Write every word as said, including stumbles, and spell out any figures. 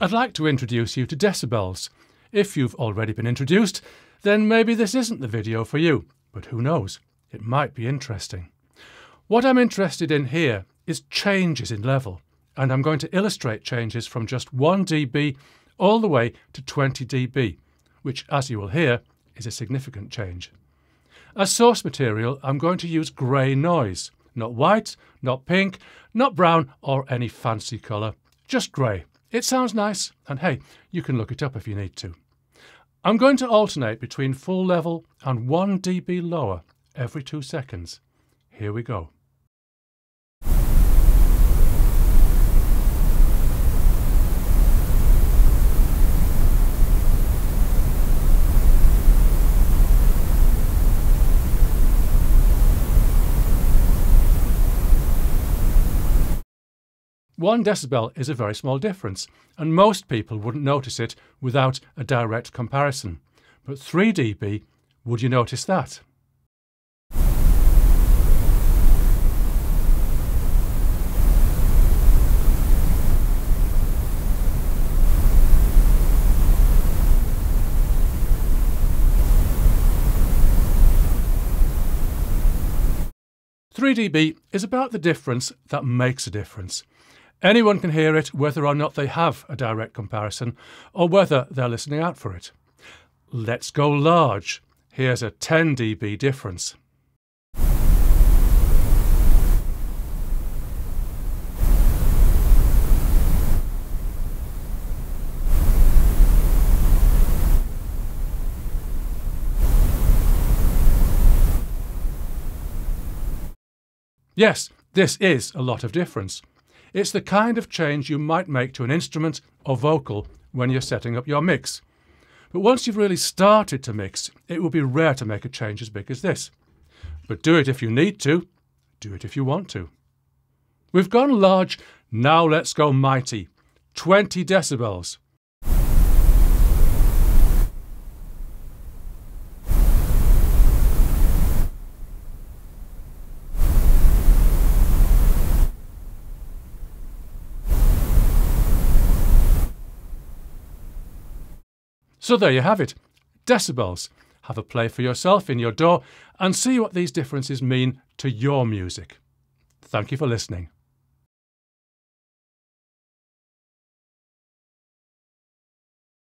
I'd like to introduce you to decibels. If you've already been introduced, then maybe this isn't the video for you, but who knows, it might be interesting. What I'm interested in here is changes in level, and I'm going to illustrate changes from just one D B all the way to twenty D B, which, as you will hear, is a significant change. As source material, I'm going to use grey noise, not white, not pink, not brown or any fancy colour, just grey. It sounds nice, and hey, you can look it up if you need to. I'm going to alternate between full level and one D B lower every two seconds. Here we go. One decibel is a very small difference, and most people wouldn't notice it without a direct comparison. But three D B, would you notice that? three D B is about the difference that makes a difference. Anyone can hear it whether or not they have a direct comparison or whether they're listening out for it. Let's go large. Here's a ten D B difference. Yes, this is a lot of difference. It's the kind of change you might make to an instrument or vocal when you're setting up your mix. But once you've really started to mix, it will be rare to make a change as big as this. But do it if you need to. Do it if you want to. We've gone large, now let's go mighty. twenty decibels. So there you have it, decibels. Have a play for yourself in your D A W and see what these differences mean to your music. Thank you for listening.